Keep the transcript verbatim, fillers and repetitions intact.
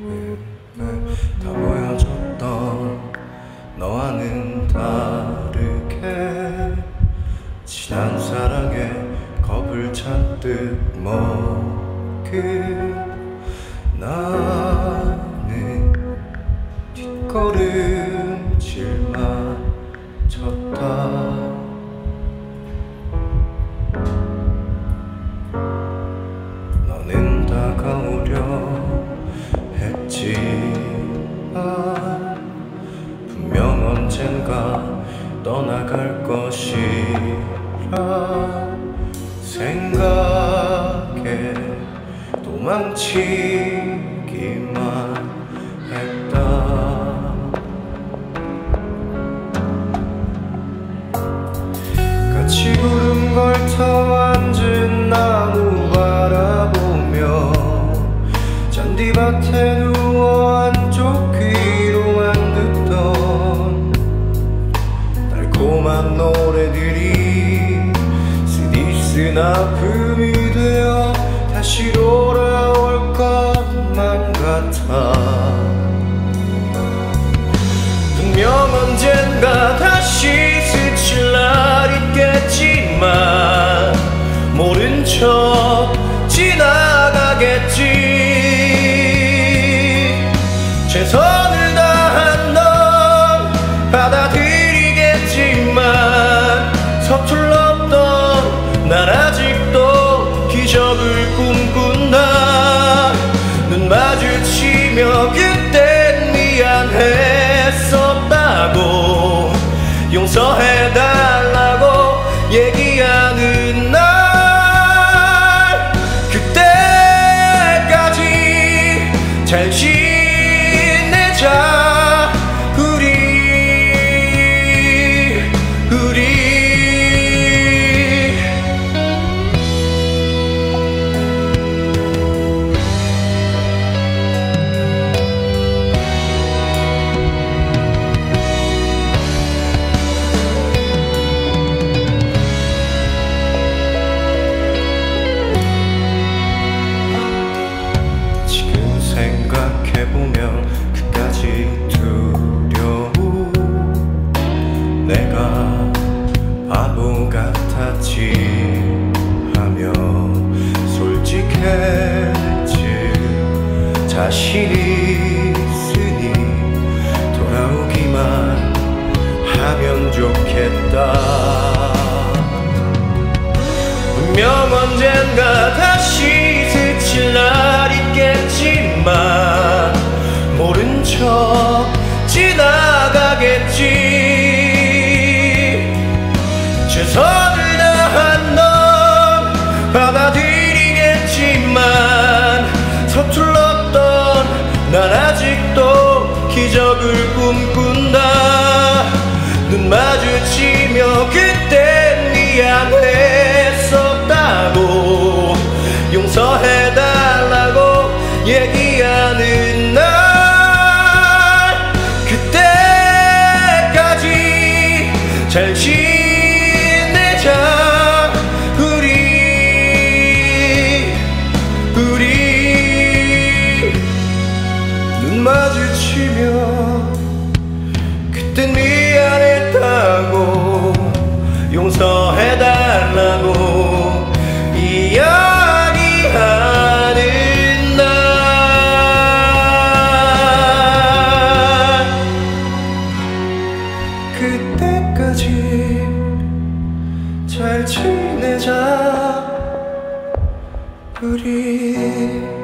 눈에 다 보여줬던 너와는 다르게 지난 사랑에 겁을 잔뜩 먹은 나는 뒷걸음질만 쳤다. 너는 다가오려 했지만 분명 언젠가 떠나갈 것이라 생각에 도망치기만 했다. 같이 구름 걸터 앉은 나무 바라보며 잔디밭에 누워 한쪽 귀로만 듣던 달콤한 노래들이 쓰디쓴 아픔이 되어 다시 돌아올 것만 같아. 분명 언젠가 다시 스칠 날 있겠지만 모른 척 지나가겠지. 최선을 다한 넌 받아들이겠지만 서툴렀던 난 아직도 기적을 꿈꾼다. 눈 마주치며 그땐 미안했었다고 용서해달라고 얘기하는 날, 그때까지 잘 지내자 우리 우리. 지금 생각해보면 그까지 내가 바보 같았지 하며 솔직했지. 자신이 있으니 돌아오기만 하면 좋겠다. 분명 언젠가 다시 스칠 날 있겠지만 모른 척 지나가겠지. 최선을 다한 넌 받아들이겠지만 서툴렀던 난 아직도 기적을 꿈꾼다. 눈 마주치며 그땐 미안했었다고 용서해달라고 얘기하는 날, 그때까지 잘 지내자 우리 우리. 눈 마주치며 그땐 미안했다고 용서해달라고 이야기하는 날, 그때까지 잘 지내자 우리.